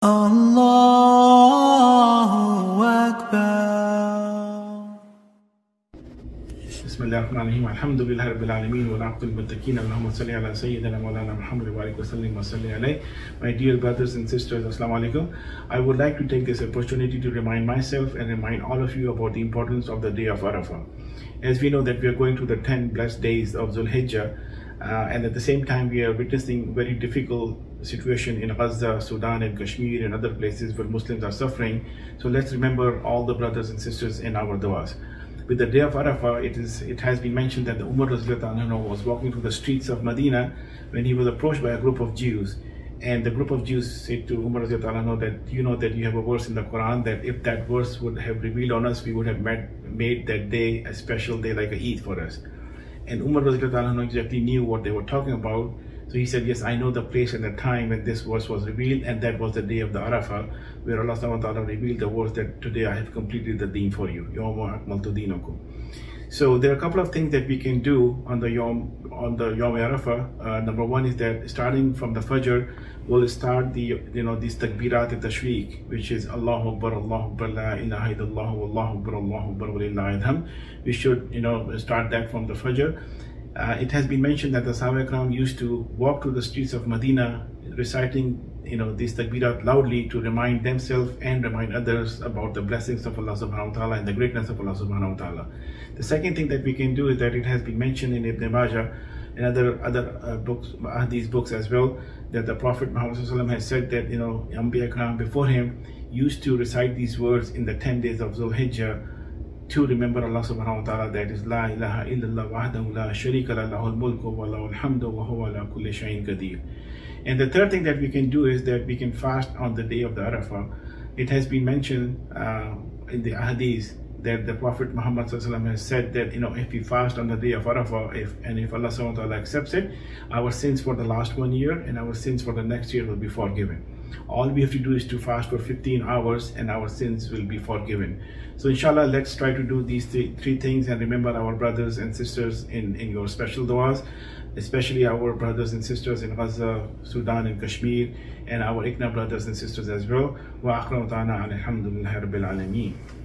Allahu Akbar. Bismillahirrahmanirrahim. Alhamdulillahi Rabbil Alameen. Wa la'aqtul muttaqeen. Allahumma salli ala Sayyidina Mawlana Muhammad wa barik wa sallim wa salli alayhi. My dear brothers and sisters, Assalamu Alaikum. I would like to take this opportunity to remind myself and remind all of you about the importance of the day of Arafah. As we know that we are going through the 10 blessed days of Dhul Hijjah, and at the same time we are witnessing very difficult situation in Gaza, Sudan and Kashmir and other places where Muslims are suffering. So let's remember all the brothers and sisters in our du'as. With the day of Arafah, it has been mentioned that the Umar was walking through the streets of Medina when he was approached by a group of Jews. And the group of Jews said to Umar that, you know that you have a verse in the Quran that if that verse would have revealed on us, we would have made that day a special day like a Eid for us. And Umar exactly knew what they were talking about. So he said, yes, I know the place and the time when this verse was revealed, and that was the day of the Arafah, where Allah Subhanahu wa Ta'ala revealed the verse that today I have completed the deen for you, Ya Mu Akmaltudenoku. So there are a couple of things that we can do on the Yawm al-Arafah. Number one is that starting from the Fajr, we'll start these Takbirat al-Tashriq, which is Allahubbar, La Ilaha Illallah, Allahubbar, Wa Lillahi Dham. We should, start that from the Fajr. It has been mentioned that the Sahaba used to walk through the streets of Medina reciting these takbirat loudly to remind themselves and remind others about the blessings of Allah subhanahu wa ta'ala and the greatness of Allah subhanahu wa ta'ala. The second thing that we can do is that it has been mentioned in Ibn Baja and other books, ahadith books as well, that the Prophet Muhammad has said that Anbiya before him used to recite these words in the 10 days of Dhul Hijjah to remember Allah subhanahu wa ta'ala, that is La Ilaha Illallah wahdahu la sharika lahu Al Mulku wa lahu Al Hamdu wa huwa ala Kulli Shay'in Qadir. And the third thing that we can do is that we can fast on the day of the Arafah. It has been mentioned in the ahadith that the Prophet Muhammad has said that if we fast on the day of Arafah, if Allah subhanahu wa ta'ala accepts it, our sins for the last 1 year and our sins for the next year will be forgiven. All we have to do is to fast for 15 hours and our sins will be forgiven. So inshallah, let's try to do these three things and remember our brothers and sisters in your special du'as, especially our brothers and sisters in Gaza, Sudan and Kashmir, and our ICNA brothers and sisters as well. Wa akramtana alhamdulillahi rabbil alameen.